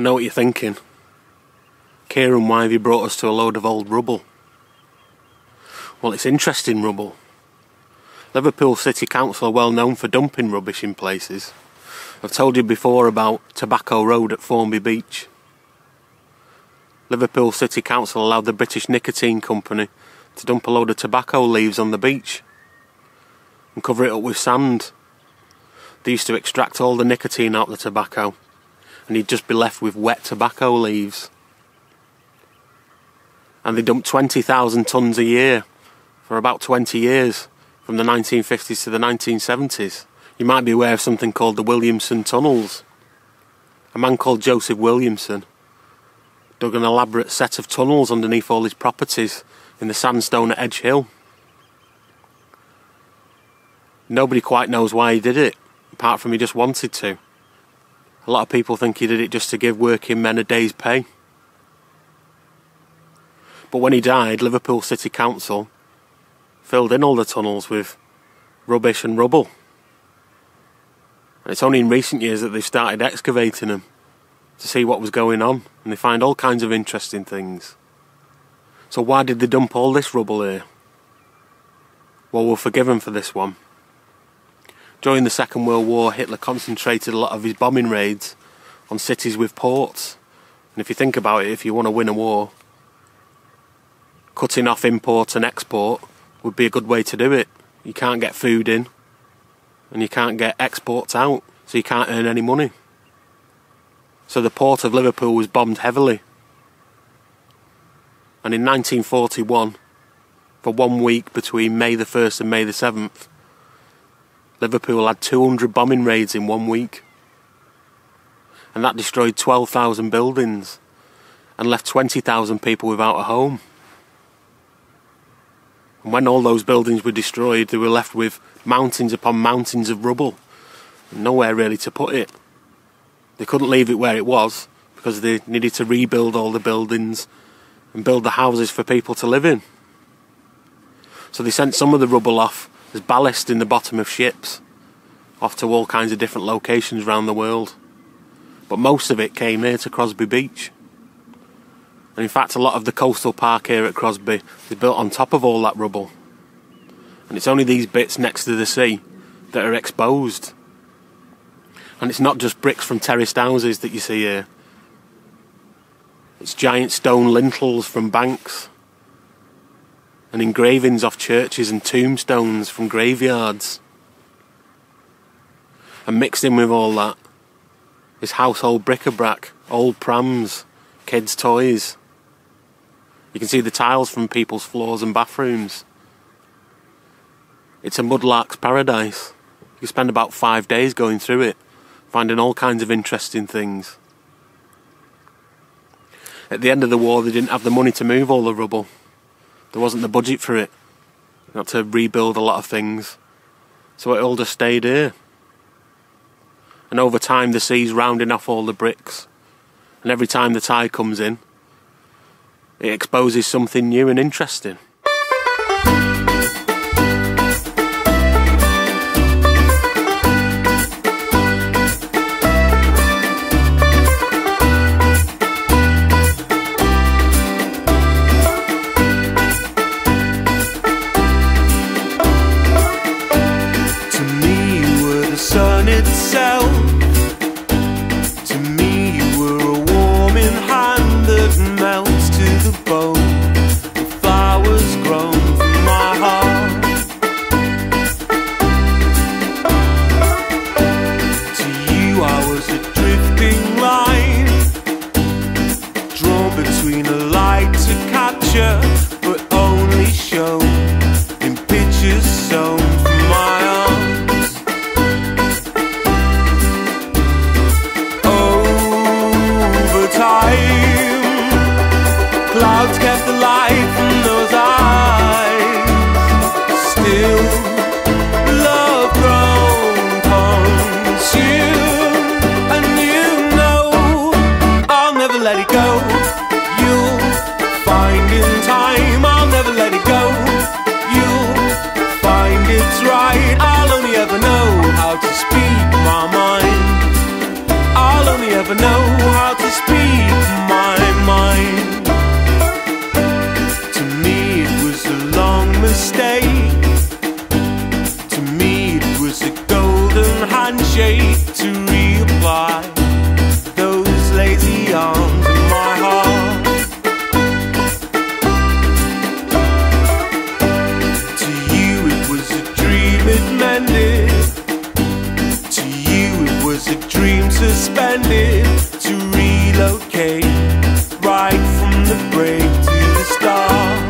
I know what you're thinking. Kieran, why have you brought us to a load of old rubble? Well, it's interesting rubble. Liverpool City Council are well known for dumping rubbish in places. I've told you before about Tobacco Road at Formby Beach. Liverpool City Council allowed the British Nicotine Company to dump a load of tobacco leaves on the beach and cover it up with sand. They used to extract all the nicotine out of the tobacco and you'd just be left with wet tobacco leaves. And they dumped 20,000 tonnes a year for about 20 years, from the 1950s to the 1970s. You might be aware of something called the Williamson Tunnels. A man called Joseph Williamson dug an elaborate set of tunnels underneath all his properties in the sandstone at Edge Hill. Nobody quite knows why he did it, apart from he just wanted to. A lot of people think he did it just to give working men a day's pay. But when he died, Liverpool City Council filled in all the tunnels with rubbish and rubble. And it's only in recent years that they've started excavating them to see what was going on, and they find all kinds of interesting things. So why did they dump all this rubble here? Well, we'll forgive them for this one. During the Second World War, Hitler concentrated a lot of his bombing raids on cities with ports. And if you think about it, if you want to win a war, cutting off import and export would be a good way to do it. You can't get food in and you can't get exports out, so you can't earn any money. So the port of Liverpool was bombed heavily. And in 1941, for 1 week between May the 1st and May the 7th, Liverpool had 200 bombing raids in 1 week. And that destroyed 12,000 buildings and left 20,000 people without a home. And when all those buildings were destroyed, they were left with mountains upon mountains of rubble, nowhere really to put it. They couldn't leave it where it was because they needed to rebuild all the buildings and build the houses for people to live in. So they sent some of the rubble off as ballast in the bottom of ships, off to all kinds of different locations around the world. But most of it came here to Crosby Beach. And in fact, a lot of the coastal park here at Crosby is built on top of all that rubble. And it's only these bits next to the sea that are exposed. And it's not just bricks from terraced houses that you see here. It's giant stone lintels from banks and engravings off churches and tombstones from graveyards. And mixed in with all that is household bric-a-brac, old prams, kids' toys. You can see the tiles from people's floors and bathrooms. It's a mudlark's paradise. You spend about 5 days going through it, finding all kinds of interesting things. At the end of the war, they didn't have the money to move all the rubble. There wasn't the budget for it. They had to rebuild a lot of things. So it all just stayed here. And over time, the sea's rounding off all the bricks. And every time the tide comes in, it exposes something new and interesting. To the bone, the flowers handshake to reapply those lazy arms in my heart. To you it was a dream it mended, to you it was a dream suspended, to relocate right from the break to the start.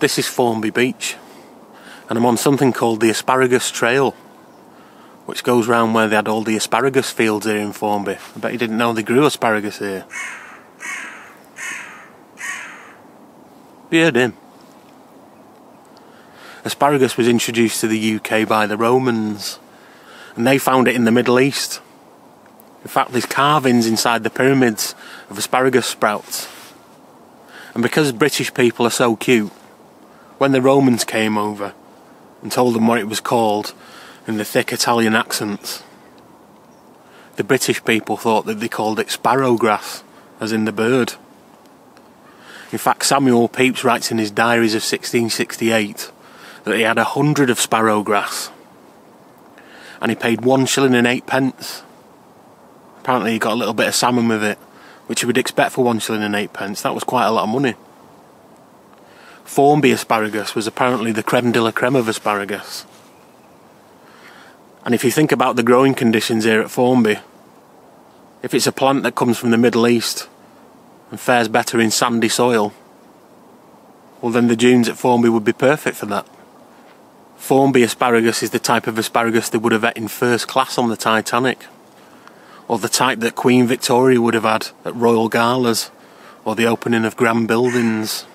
This is Formby Beach, and I'm on something called the Asparagus Trail, which goes round where they had all the asparagus fields here in Formby. I bet you didn't know they grew asparagus here. Have you heard him? Asparagus was introduced to the UK by the Romans, and they found it in the Middle East. In fact, there's carvings inside the pyramids of asparagus sprouts. And because British people are so cute, when the Romans came over and told them what it was called in the thick Italian accents, the British people thought that they called it sparrow grass, as in the bird. In fact, Samuel Pepys writes in his diaries of 1668 that he had 100 of sparrow grass, and he paid 1 shilling and 8 pence. Apparently he got a little bit of salmon with it, which you would expect for 1 shilling and 8 pence. That was quite a lot of money. Formby asparagus was apparently the creme de la creme of asparagus. And if you think about the growing conditions here at Formby, if it's a plant that comes from the Middle East and fares better in sandy soil, well then the dunes at Formby would be perfect for that. Formby asparagus is the type of asparagus they would have ate in first class on the Titanic, or the type that Queen Victoria would have had at royal galas or the opening of grand buildings.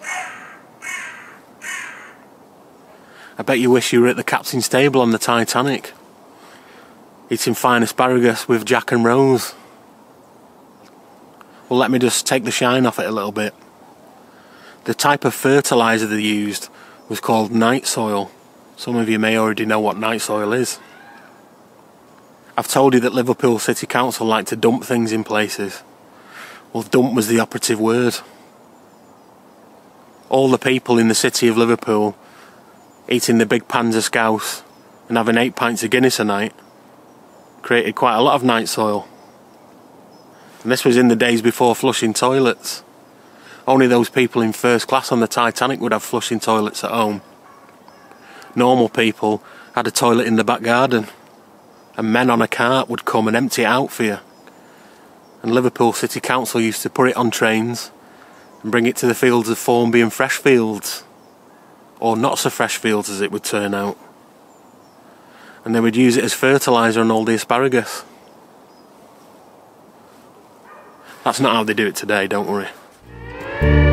I bet you wish you were at the captain's table on the Titanic, eating fine asparagus with Jack and Rose. Well, let me just take the shine off it a little bit. The type of fertiliser they used was called night soil. Some of you may already know what night soil is. I've told you that Liverpool City Council like to dump things in places. Well, dump was the operative word. All the people in the city of Liverpool eating the big pans of scouse and having 8 pints of Guinness a night created quite a lot of night soil. And this was in the days before flushing toilets. Only those people in first class on the Titanic would have flushing toilets at home. Normal people had a toilet in the back garden, and men on a cart would come and empty it out for you. And Liverpool City Council used to put it on trains and bring it to the fields of Formby and Freshfields, or not so fresh fields as it would turn out. And they would use it as fertiliser on all the asparagus. That's not how they do it today, don't worry.